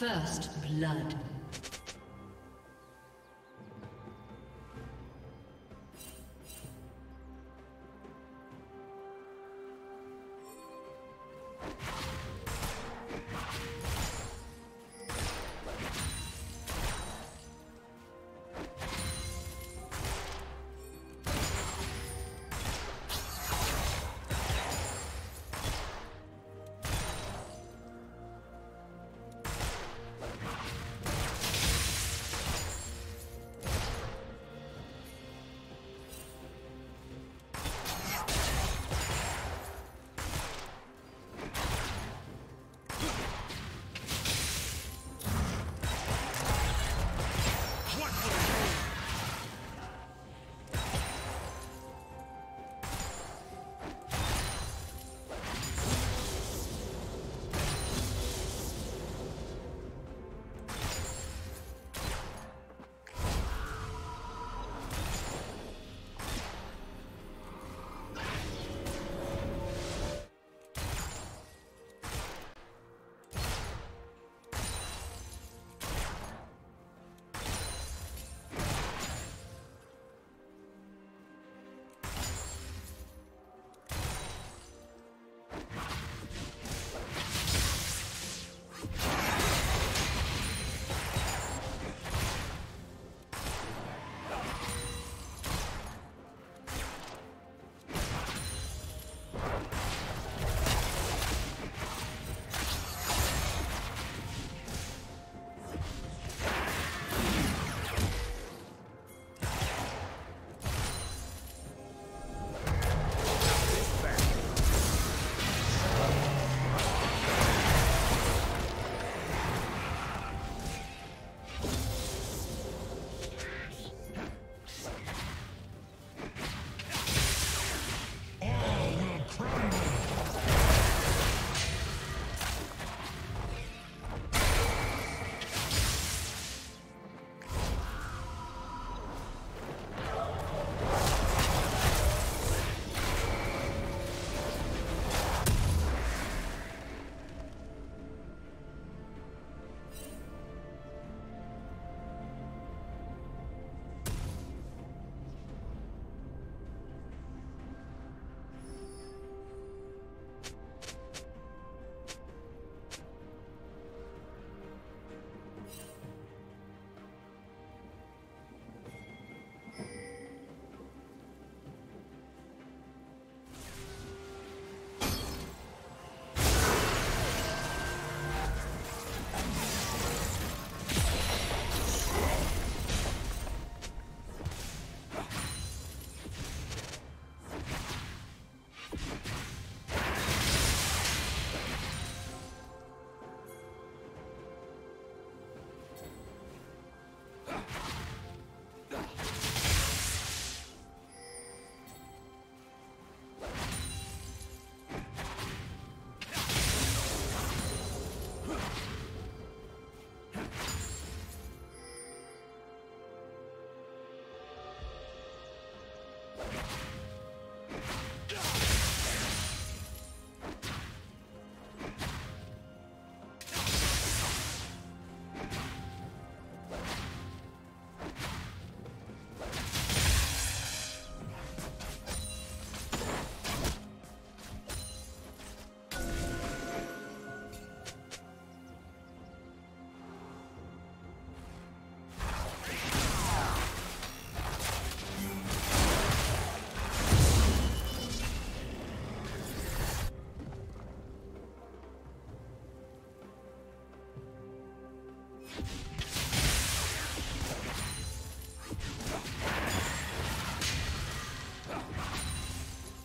First blood.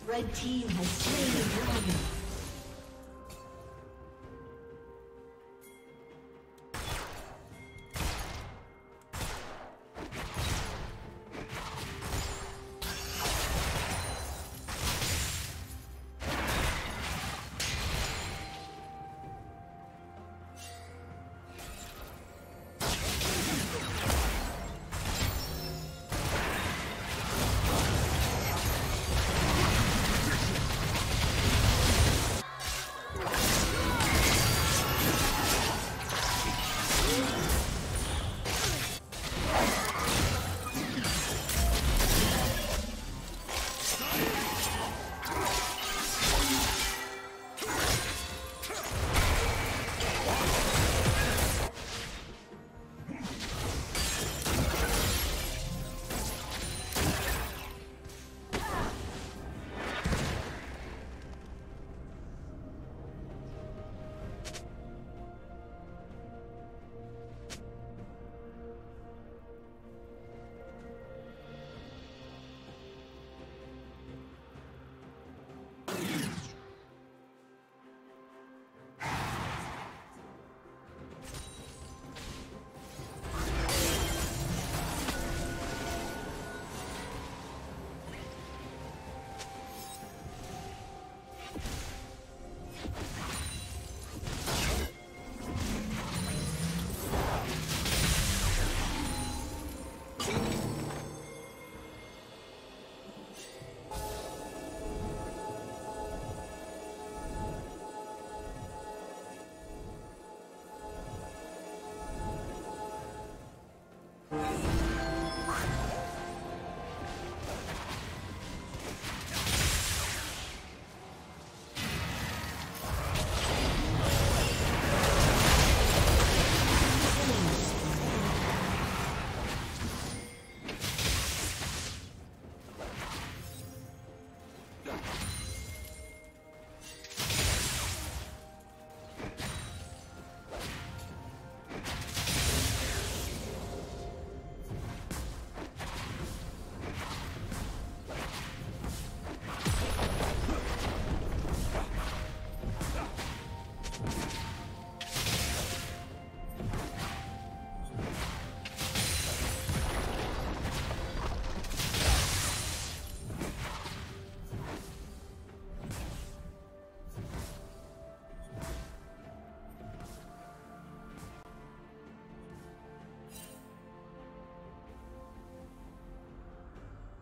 Red team has slain the dragon.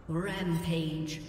Rampage.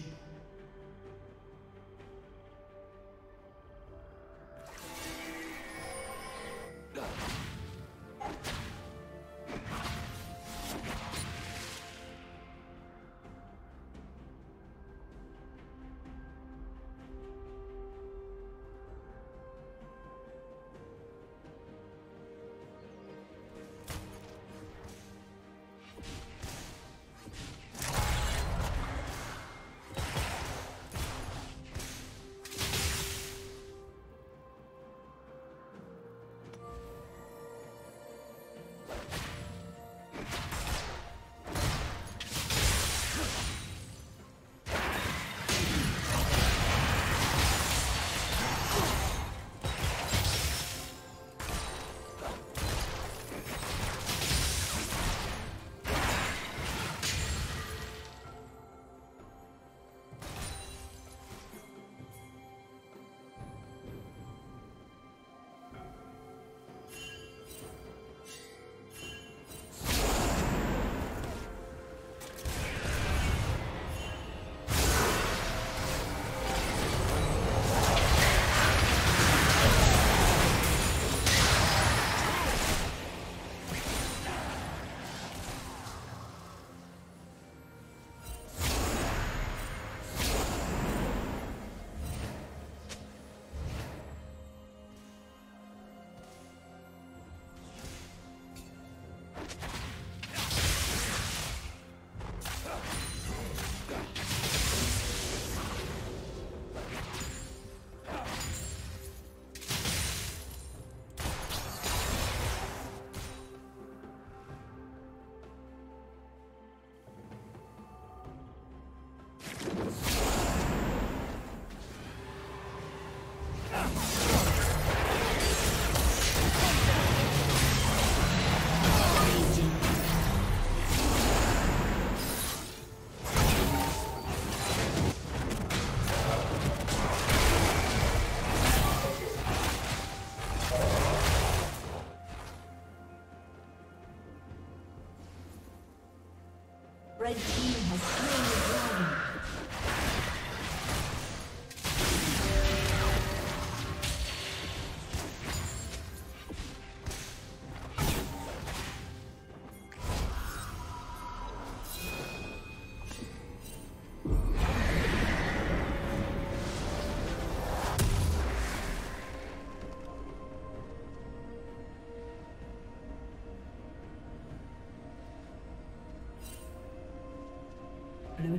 Red team has slain the dragon. Blue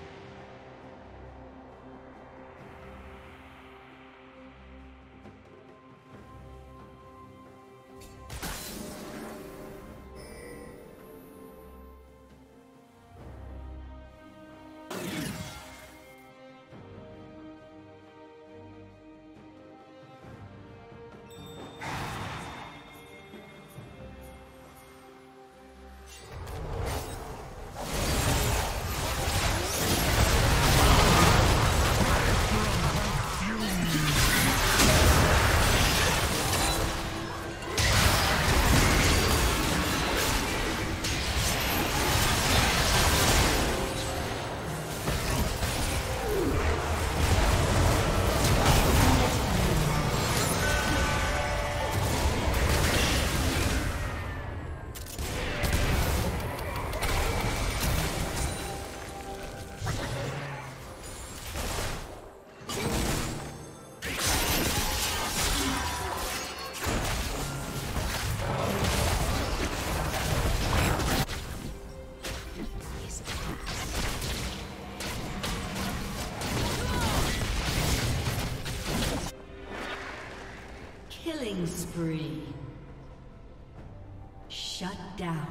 spree. Shut down.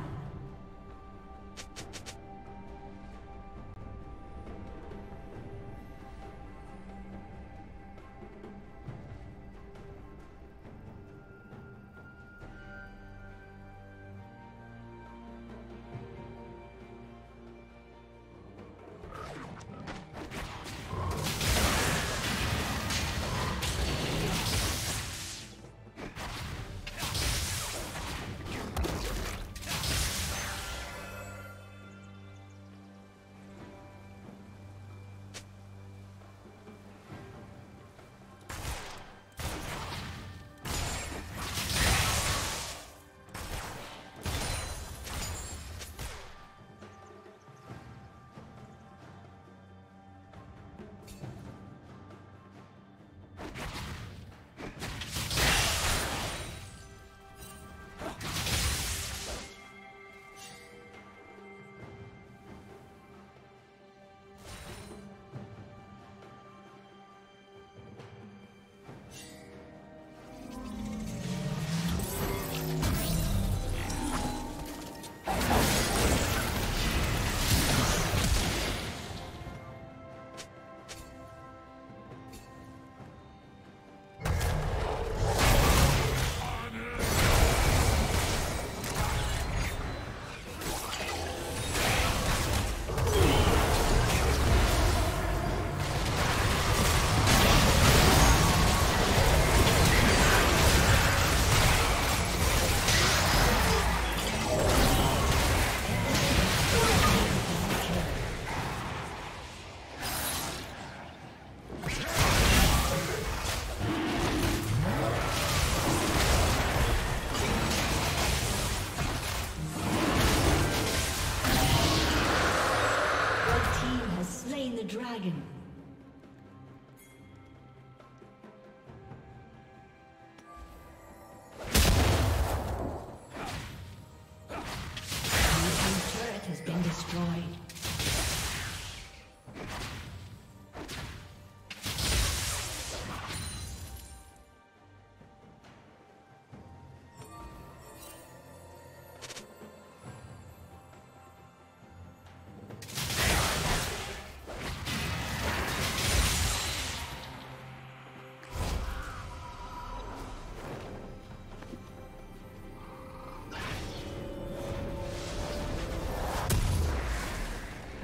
Dragon.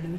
Blue